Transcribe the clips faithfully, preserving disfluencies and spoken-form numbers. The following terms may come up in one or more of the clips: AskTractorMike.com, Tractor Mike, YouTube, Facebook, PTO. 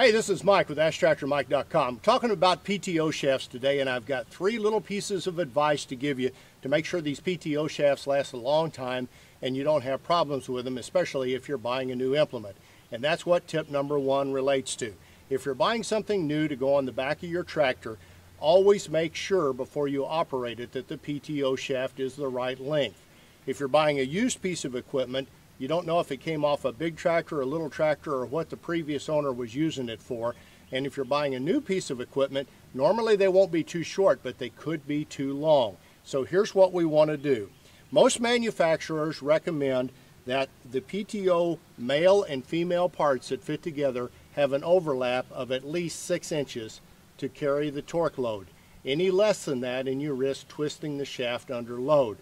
Hey, this is Mike with Ask Tractor Mike dot com talking about P T O shafts today, and I've got three little pieces of advice to give you to make sure these P T O shafts last a long time and you don't have problems with them, especially if you're buying a new implement. And that's what tip number one relates to. If you're buying something new to go on the back of your tractor, always make sure before you operate it that the P T O shaft is the right length. If you're buying a used piece of equipment, you don't know if it came off a big tractor, a little tractor, or what the previous owner was using it for. And if you're buying a new piece of equipment, normally they won't be too short, but they could be too long. So here's what we want to do. Most manufacturers recommend that the P T O male and female parts that fit together have an overlap of at least six inches to carry the torque load. Any less than that and you risk twisting the shaft under load.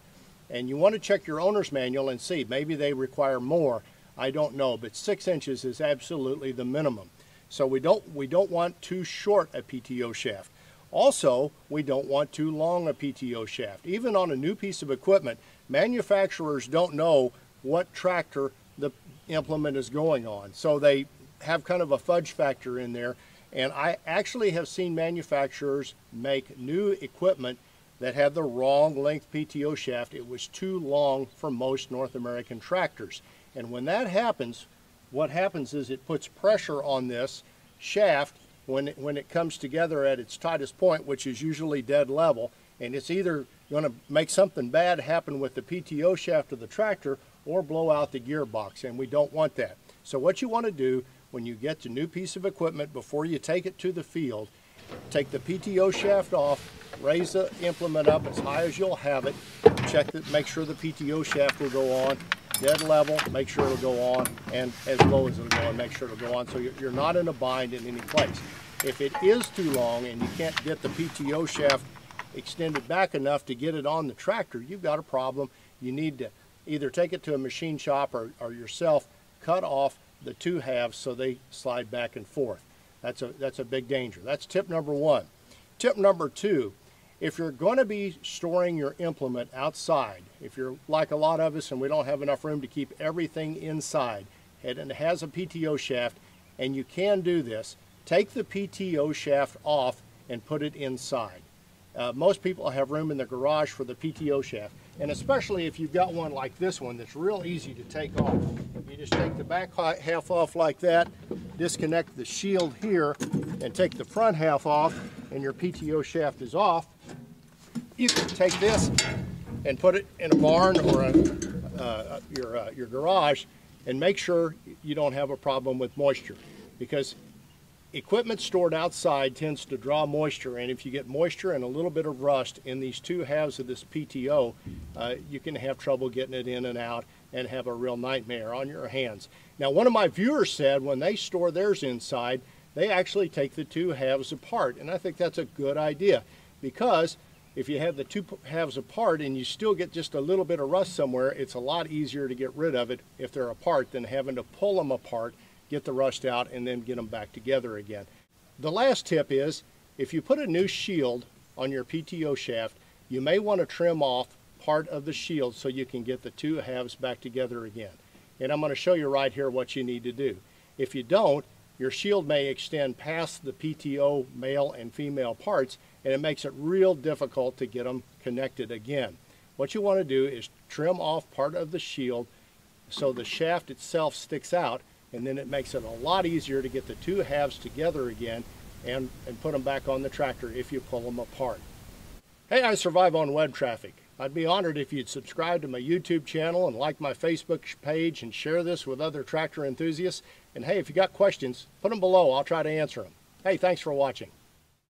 And you want to check your owner's manual and see, maybe they require more, I don't know, but six inches is absolutely the minimum. So we don't, we don't want too short a P T O shaft. Also, we don't want too long a P T O shaft. Even on a new piece of equipment, manufacturers don't know what tractor the implement is going on. So they have kind of a fudge factor in there. And I actually have seen manufacturers make new equipment that had the wrong length P T O shaft. It was too long for most North American tractors. And when that happens, what happens is it puts pressure on this shaft when it, when it comes together at its tightest point, which is usually dead level. And it's either gonna make something bad happen with the P T O shaft of the tractor or blow out the gearbox, and we don't want that. So what you wanna do when you get the new piece of equipment before you take it to the field, take the P T O shaft off, raise the implement up as high as you'll have it, check that, make sure the P T O shaft will go on, dead level, make sure it'll go on, and as low as it'll go on, make sure it'll go on, so you're not in a bind in any place. If it is too long and you can't get the P T O shaft extended back enough to get it on the tractor, you've got a problem. You need to either take it to a machine shop or, or yourself cut off the two halves so they slide back and forth. That's a, that's a big danger. That's tip number one. Tip number two, if you're going to be storing your implement outside, if you're like a lot of us and we don't have enough room to keep everything inside, and it has a P T O shaft, and you can do this, take the P T O shaft off and put it inside. Uh, most people have room in the garage for the P T O shaft, and especially if you've got one like this one that's real easy to take off. You just take the back half off like that, disconnect the shield here, and take the front half off, and your P T O shaft is off. You can take this and put it in a barn or a, uh, your, uh, your garage, and make sure you don't have a problem with moisture, because equipment stored outside tends to draw moisture, and if you get moisture and a little bit of rust in these two halves of this P T O, uh, you can have trouble getting it in and out and have a real nightmare on your hands. Now, one of my viewers said when they store theirs inside, they actually take the two halves apart, and I think that's a good idea, because if you have the two halves apart and you still get just a little bit of rust somewhere, it's a lot easier to get rid of it if they're apart than having to pull them apart, get the rust out, and then get them back together again. The last tip is, if you put a new shield on your P T O shaft, you may want to trim off part of the shield so you can get the two halves back together again. And I'm going to show you right here what you need to do. If you don't, your shield may extend past the P T O male and female parts, and it makes it real difficult to get them connected again. What you want to do is trim off part of the shield so the shaft itself sticks out, and then it makes it a lot easier to get the two halves together again and, and put them back on the tractor if you pull them apart. Hey, I survive on web traffic. I'd be honored if you'd subscribe to my YouTube channel and like my Facebook page and share this with other tractor enthusiasts. And hey, if you got questions, put them below. I'll try to answer them. Hey, thanks for watching.